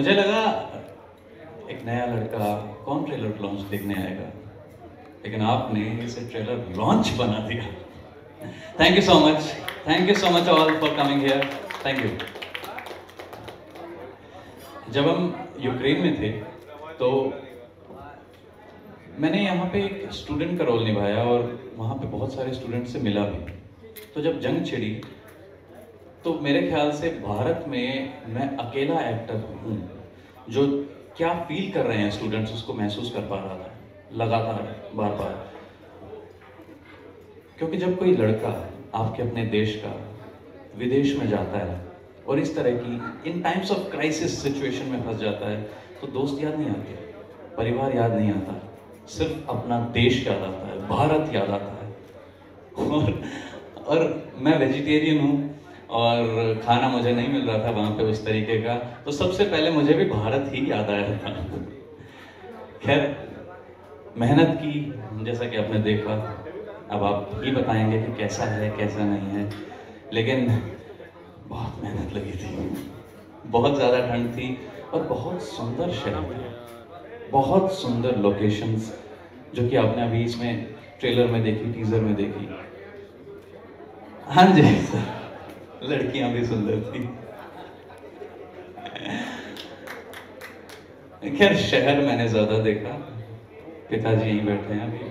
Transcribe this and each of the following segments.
मुझे लगा एक नया लड़का कौन ट्रेलर लॉन्च देखने आएगा, लेकिन आपने इसे ट्रेलर लॉन्च बना दिया। Thank you so much, thank you so much all for coming here, thank you. जब हम यूक्रेन में थे तो मैंने यहाँ पे एक स्टूडेंट का रोल निभाया और वहाँ पे बहुत सारे स्टूडेंट से मिला भी। तो जब जंग छिड़ी तो मेरे ख्याल से भारत में मैं अकेला एक्टर हूँ जो क्या फील कर रहे हैं स्टूडेंट्स उसको महसूस कर पा रहा था लगातार बार बार। क्योंकि जब कोई लड़का आपके अपने देश का विदेश में जाता है और इस तरह की in times of crisis situation में फंस जाता है तो दोस्त याद नहीं आते, परिवार याद नहीं आता, सिर्फ अपना देश याद आता है, भारत याद आता है। और मैं वेजिटेरियन हूँ और खाना मुझे नहीं मिल रहा था वहाँ पे उस तरीके का, तो सबसे पहले मुझे भी भारत ही याद आया था। खैर मेहनत की, जैसा कि आपने देखा, अब आप ही बताएंगे कि कैसा है कैसा नहीं है, लेकिन बहुत मेहनत लगी थी। बहुत ज़्यादा ठंड थी और बहुत सुंदर शहर था, बहुत सुंदर लोकेशंस जो कि आपने अभी इसमें ट्रेलर में देखी, टीज़र में देखी। हाँ जी सर, लड़कियां भी सुंदर थी। खैर शहर मैंने ज्यादा देखा, पिताजी यहीं बैठे हैं अभी।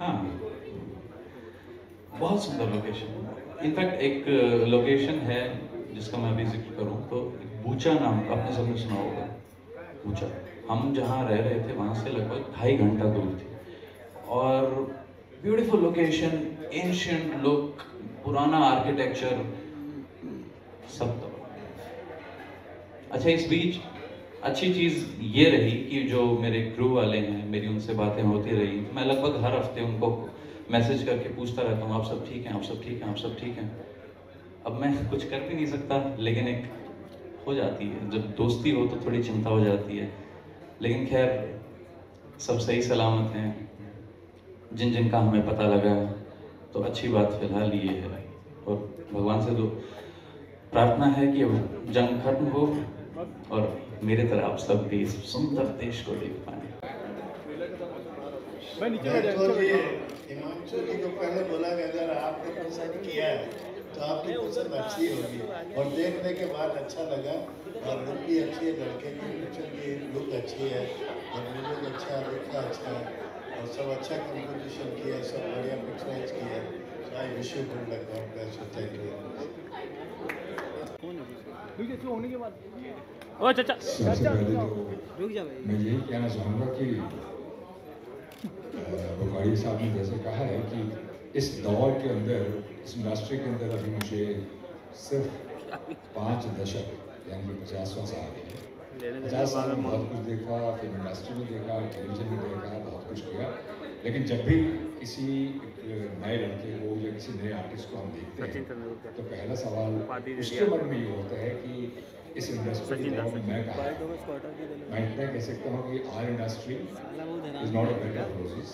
हाँ बहुत सुंदर लोकेशन। इनफैक्ट एक लोकेशन है जिसका मैं अभी जिक्र करूँ तो बूचा नाम, आपने सबने सुना होगा बूचा। हम जहाँ रह रहे थे वहाँ से लगभग 2.5 घंटा दूर थी और ब्यूटीफुल लोकेशन, एंशिएंट लुक, पुराना आर्किटेक्चर, सब। तो अच्छा, इस बीच अच्छी चीज़ ये रही कि जो मेरे क्रू वाले हैं मेरी उनसे बातें होती रही। मैं लगभग हर हफ्ते उनको मैसेज करके पूछता रहता हूँ आप सब ठीक हैं, आप सब ठीक हैं, आप सब ठीक हैं। अब मैं कुछ कर भी नहीं सकता, लेकिन एक हो जाती है जब दोस्ती हो तो थोड़ी चिंता हो जाती है। लेकिन खैर सब सही सलामत हैं। जिन जिन का हमें पता लगा तो अच्छी बात फिलहाल ये है और भगवान से दो प्रार्थना है कि जंग खत्म हो और मेरे तरह आप सब भी इस सुंदर देश को देख पाए। हिमांशु जी को पहले बोला गया अगर आपने पसंद किया है तो आपकी पसंद अच्छी होगी और देखने के बाद अच्छा लगा और लुक भी अच्छी है, लड़के की लुक अच्छी है और म्यूजिक अच्छा है, लुक अच्छा है और सब अच्छा कंपोजिशन किया, सब बढ़िया परफॉर्मेंस किया। I wish you good luck, God bless you, thank you. होने के बाद ओ चाचा चाचा रुक जा भाई, मैं यही कहना चाहूँगा कि बुखारी साहब ने जैसे कहा है कि इस दौर के अंदर, इस इंडस्ट्री के अंदर अभी मुझे सिर्फ 5 दशक यानी 50वां साल है। 50 साल में बहुत कुछ देखा, फिल्म इंडस्ट्री में देखा, टेलीविजन में देखा, बहुत कुछ किया, लेकिन जब भी किसी नए लड़के को या किसी नए आर्टिस्ट को हम देखते हैं तो पहला सवाल उसके मन में ये होता है कि इस इंडस्ट्री के दौर में मैं इतना कह सकता हूँ कि our industry is not a bed of roses.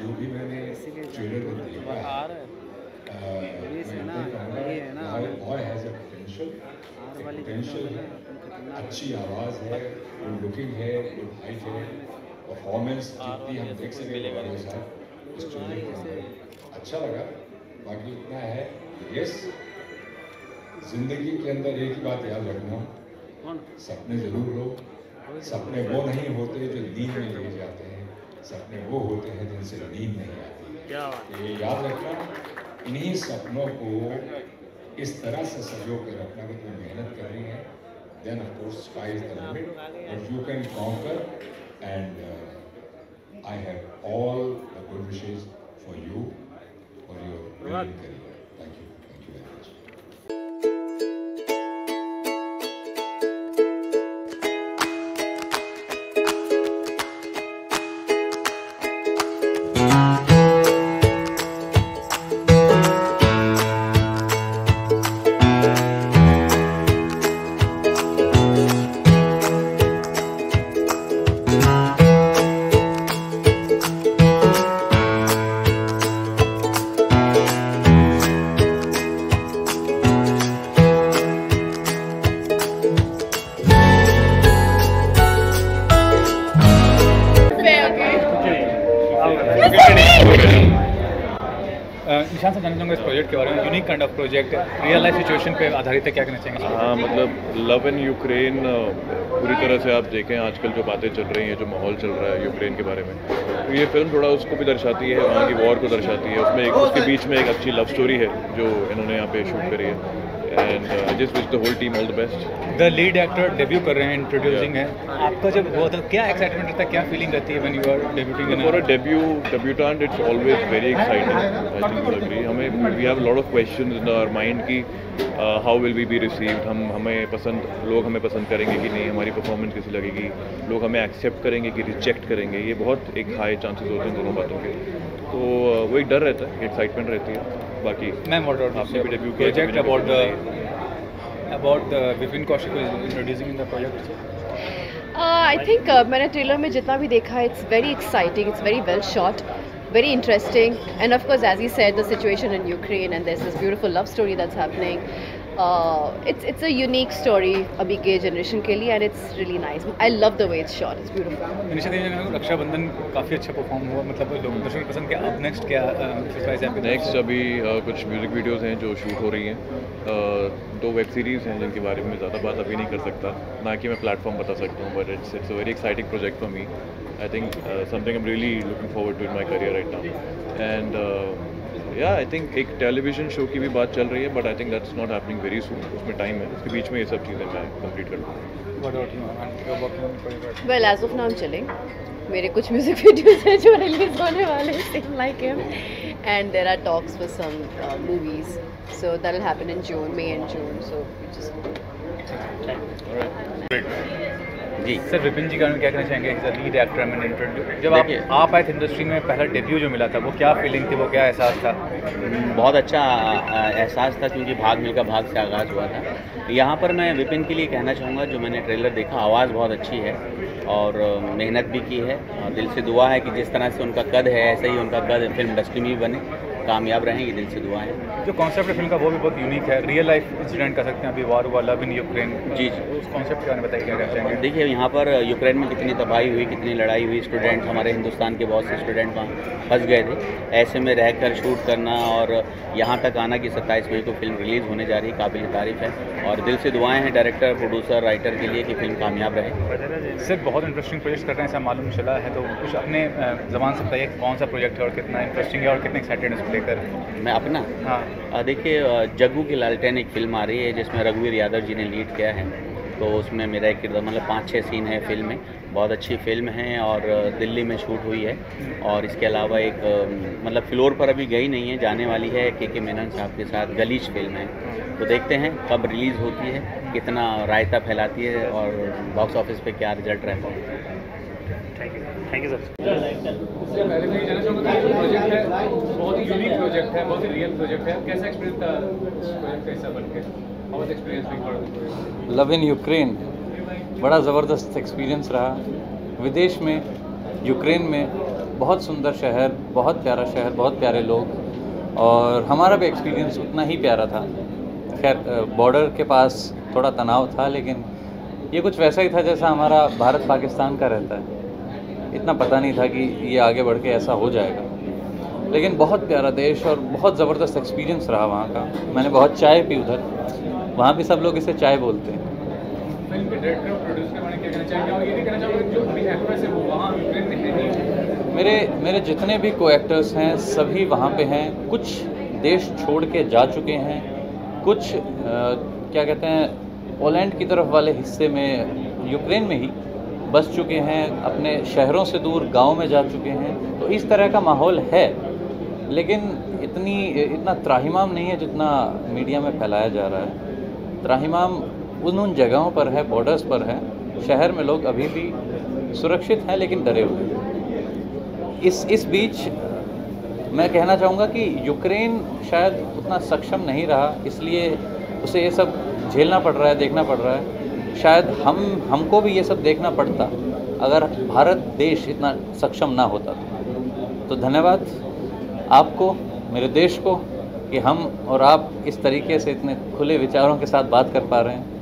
जो भी मैंने ट्रेलर को देखा है अच्छी आवाज़ है, गुड लुकिंग है, गुड हाइट है, परफॉर्मेंस जितनी हम देख सके इस ट्रेलर के अंदर अच्छा लगा। बाकी इतना है यस, जिंदगी के अंदर एक ही बात याद रखना, सपने जरूर लो, सपने वो नहीं होते जो नींद में ले जाते हैं, सपने वो होते हैं जिनसे नींद नहीं आती। ये याद रखना, इन्हीं सपनों को इस तरह से सजो के रखना कि तुम मेहनत कर रही है, then of course sky is the limit but you can conquer and I have all the good wishes for you for your career. Thank you. Nishan से जानना चाहूँगा इस प्रोजेक्ट के बारे में। यूनिक काइंड ऑफ प्रोजेक्ट है, रियल लाइफ सिचुएशन पे आधारित है, क्या कहना चाहेंगे? हाँ, मतलब लव इन यूक्रेन पूरी तरह से आप देखें आजकल जो बातें चल रही हैं, जो माहौल चल रहा है यूक्रेन के बारे में, तो ये फिल्म थोड़ा उसको भी दर्शाती है, वहाँ की वॉर को दर्शाती है। उसमें एक उसके बीच में एक अच्छी लव स्टोरी है जो इन्होंने यहाँ पे शूट करी है। And I just wish the whole team all the best. The lead actor debut कर रहे हैं, introducing है। आपका जब वो तो क्या excitement रहता है, क्या feeling रहती है when you are debuting? For a debutant, it's always very exciting. I think you agree. हमें we have a lot of questions in our mind कि how will we be received? लोग हमें पसंद करेंगे कि नहीं, हमारी performance कैसी लगेगी, लोग हमें accept करेंगे कि reject करेंगे, ये बहुत एक high chances होते हैं दोनों बातों के। तो वो एक डर रहता है, excitement रहती है। बाकी मैम आपने भी debut project about Vipin Kaushik introducing in the project. I think मैंने ट्रेलर में जितना भी देखा है, it's very exciting, it's very well shot, very interesting, and of course as he said the situation in Ukraine and there's this beautiful love story that's happening. It's a unique story abhi ke generation ke liye and it's really nice. I love the way it's shot, it's beautiful. Nisha ji ne Raksha Bandhan काफी अच्छा perform हुआ, मतलब लोग दर्शक पसंद किया। अब next क्या सरप्राइज है? नेक्स्ट अभी कुछ म्यूजिक वीडियोस हैं जो शूट हो रही हैं, 2 वेब सीरीज हैं जिनके बारे में ज़्यादा बात अभी नहीं कर सकता, ना कि मैं प्लेटफॉर्म बता सकता हूँ, but it's a very exciting project for me. I think something I'm really looking forward to in my career right now. And yeah, I think एक television show की भी बात चल रही है, but I think that's not happening very soon. उसमें time है, उसके बीच में ये सब चीज़ें मैं complete कर लूँ। What about you? I'm working on project. Well, as of now I'm chilling. मेरे कुछ music videos हैं जो release होने वाले हैं, same like him. And there are talks for some movies, so that'll happen in June, May and June. So we just. All right. जी sir, Vipin ji का क्या कहना चाहेंगे? लीड एक्टर में इंट्रोड्यूस, जब आप आए थे इंडस्ट्री में, पहला डेब्यू जो मिला था, वो क्या फीलिंग थी, वो क्या एहसास था? बहुत अच्छा एहसास था, क्योंकि भाग मिलकर भाग से आगाज़ हुआ था। यहाँ पर मैं विपिन के लिए कहना चाहूँगा, जो मैंने ट्रेलर देखा, आवाज़ बहुत अच्छी है और मेहनत भी की है, और दिल से दुआ है कि जिस तरह से उनका कद है, ऐसे ही उनका कद फिल्म इंडस्ट्री में भी बने, कामयाब रहें, ये दिल से दुआ है। जो कॉन्सेप्ट है फिल्म का, वो भी बहुत यूनिक है, रियल लाइफ इंसिडेंट कर सकते हैं, अभी वार हुआ लव इन यूक्रेन। जी जी, उस कॉन्सेप्ट के बारे में बताइए, क्या चाहेंगे? देखिए, यहाँ पर यूक्रेन में कितनी तबाही हुई, कितनी लड़ाई हुई, स्टूडेंट्स, हमारे हिंदुस्तान के बहुत से स्टूडेंट वहाँ फंस गए थे, ऐसे में रह कर शूट करना और यहाँ तक आना कि 27 मई को फिल्म रिलीज़ होने जा रही है, काबिल तारीफ़ है, और दिल से दुआएँ हैं डायरेक्टर, प्रोड्यूसर, राइटर के लिए कि फिल्म कामयाब रहे। सर, बहुत इंटरेस्टिंग प्रोजेक्ट कर रहे हैं, ऐसा मालूम चला है, तो कुछ अपने जबान से बताइए कौन सा प्रोजेक्ट है और कितना इंटरेस्टिंग है और कितने एक्साइटेड है लेकर? मैं अपना हाँ, देखिए, जगू की लालटेन एक फिल्म आ रही है जिसमें रघुवीर यादव जी ने लीड किया है, तो उसमें मेरा एक किरदार, मतलब 5-6 सीन है फिल्म में, बहुत अच्छी फिल्म है और दिल्ली में शूट हुई है। और इसके अलावा एक, मतलब फ्लोर पर अभी गई नहीं है, जाने वाली है, केके मेनन साहब के साथ गलीच फिल्म है, तो देखते हैं कब रिलीज़ होती है, कितना रायता फैलाती है और बॉक्स ऑफिस पर क्या रिजल्ट रहता है। Thank you sir. उसके बारे में जानना चाहूँगा, प्रोजेक्ट है बहुत ही यूनिक प्रोजेक्ट है, बहुत ही रियल प्रोजेक्ट है, कैसा एक्सपीरियंस था इस प्रोजेक्ट का हिस्सा बनके? बहुत एक्सपीरियंस लव इन यूक्रेन, बड़ा ज़बरदस्त एक्सपीरियंस रहा। विदेश में, यूक्रेन में, बहुत सुंदर शहर, बहुत प्यारा शहर, बहुत प्यारे लोग, और हमारा भी एक्सपीरियंस उतना ही प्यारा था। खैर, बॉर्डर के पास थोड़ा तनाव था, लेकिन ये कुछ वैसा ही था जैसा हमारा भारत पाकिस्तान का रहता है। इतना पता नहीं था कि ये आगे बढ़ के ऐसा हो जाएगा, लेकिन बहुत प्यारा देश और बहुत ज़बरदस्त एक्सपीरियंस रहा वहाँ का। मैंने बहुत चाय पी उधर, वहाँ भी सब लोग इसे चाय बोलते हैं। मेरे जितने भी को एक्टर्स हैं, सभी वहाँ पे हैं, कुछ देश छोड़ के जा चुके हैं, कुछ क्या कहते हैं, पोलैंड की तरफ वाले हिस्से में, यूक्रेन में ही बस चुके हैं, अपने शहरों से दूर गांव में जा चुके हैं, तो इस तरह का माहौल है, लेकिन इतना त्राहिमाम नहीं है जितना मीडिया में फैलाया जा रहा है। त्राहिमाम उन जगहों पर है, बॉर्डर्स पर है, शहर में लोग अभी भी सुरक्षित हैं लेकिन डरे हुए हैं। इस बीच मैं कहना चाहूँगा कि यूक्रेन शायद उतना सक्षम नहीं रहा, इसलिए उसे ये सब झेलना पड़ रहा है, देखना पड़ रहा है। शायद हमको भी ये सब देखना पड़ता अगर भारत देश इतना सक्षम ना होता। तो धन्यवाद आपको, मेरे देश को, कि हम और आप इस तरीके से इतने खुले विचारों के साथ बात कर पा रहे हैं।